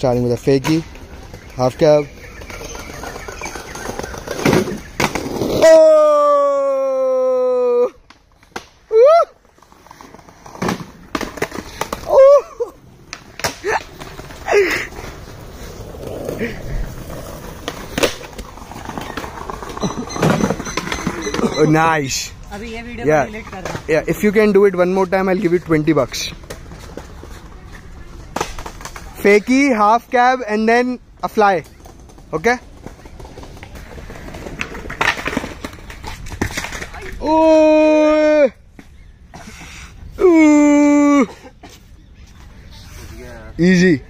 Starting with a fakie, half cab. Oh! Oh! Oh, nice. Yeah. Yeah, if you can do it one more time, I'll give you $20. Fakie, half cab, and then a fly. Okay? Oh! Ooh! Easy.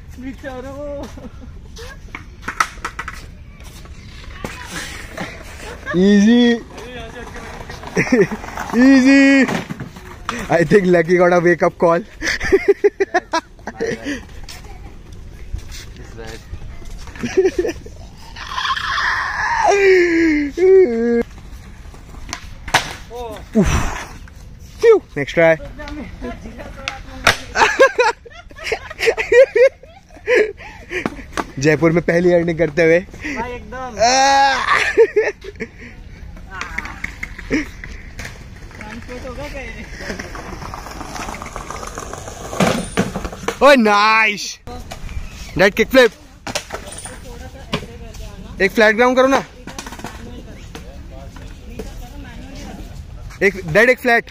Easy. Easy. I think Lucky got a wake-up call. Oh. Phew. Next try. Jaipur में पहली earning करते हुए एकदम oh, nice. That kick flip. एक flat ground करो ना, एक dead, एक flat.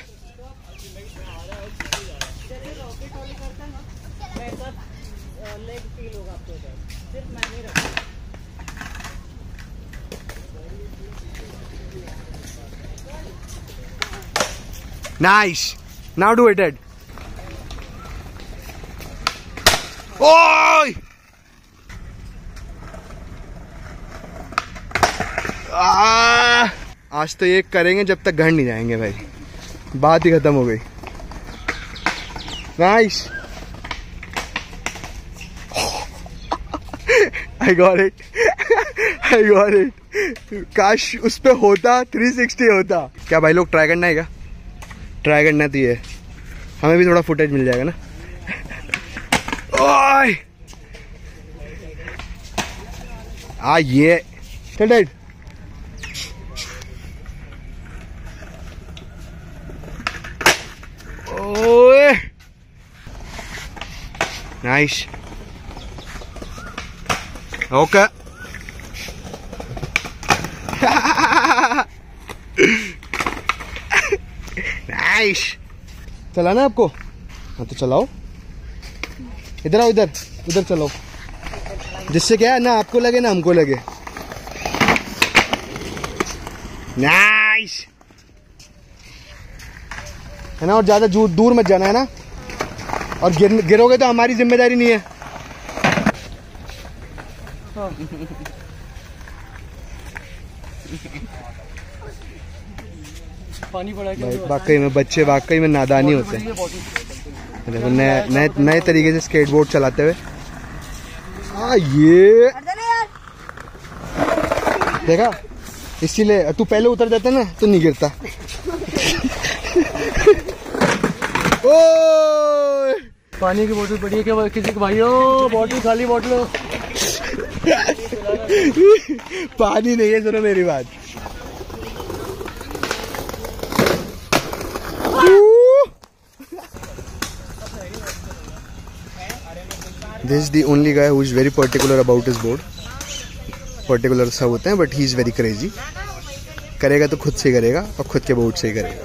Nice. Now do it dead. Oh! आज तो ये करेंगे जब तक घर नहीं जाएंगे भाई, बात ही खत्म हो गई. Nice. I got it, I got it. काश उस पे होता, 360 होता. क्या भाई लोग ट्राई करना है, क्या ट्राई करना तो ये हमें भी थोड़ा फुटेज मिल जाएगा ना. ओए आ ये चल डेड. Nice. Okay. Nice. चलाना है आपको? हाँ तो चलाओ. इधर आओ, इधर उधर चलाओ, जिससे क्या है ना आपको लगे ना हमको लगे. नाइस. है ना, और ज्यादा दूर मत जाना है ना, और गिरोगे तो हमारी जिम्मेदारी नहीं है. पानी पड़ा है. वाकई में बच्चे वाकई में नादानी होते हैं. देखो नए तरीके से स्केटबोर्ड चलाते हुए. हाँ ये देखा, इसीलिए तू पहले उतर जाता ना तो नहीं गिरता. ओ पानी की बोतल पड़ी है क्या किसी के भाइयों? बोतल खाली बोतल हो. पानी नहीं है. सुनो मेरी बात. This is the only guy who is very particular about his board. Particular सब होते हैं but he is very crazy. करेगा तो खुद से करेगा और खुद के बोर्ड से करेगा.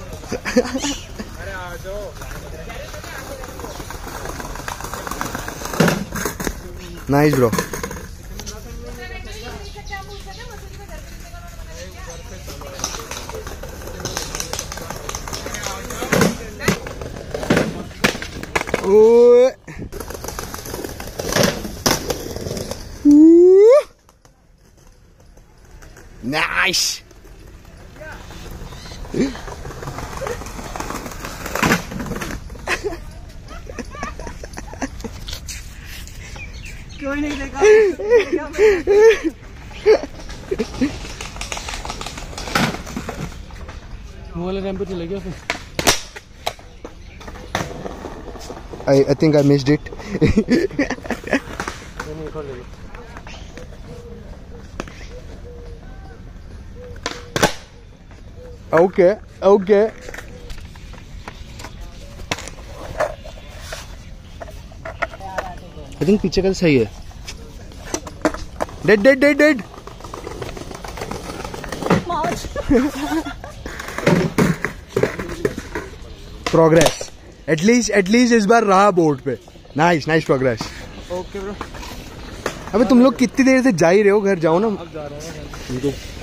Nice bro. Oh. Nice. वाले रैंप पे चले गया फिर। I think I missed it. Okay, okay. I think पीछे का सही है। Dead, dead, dead, dead. Progress. At least इस बार रहा बोर्ड पे। Nice, nice progress. Okay bro. अबे तुम लोग कितनी देर से जा ही रहे हो घर? जाओ ना। अब जा रहा हूँ।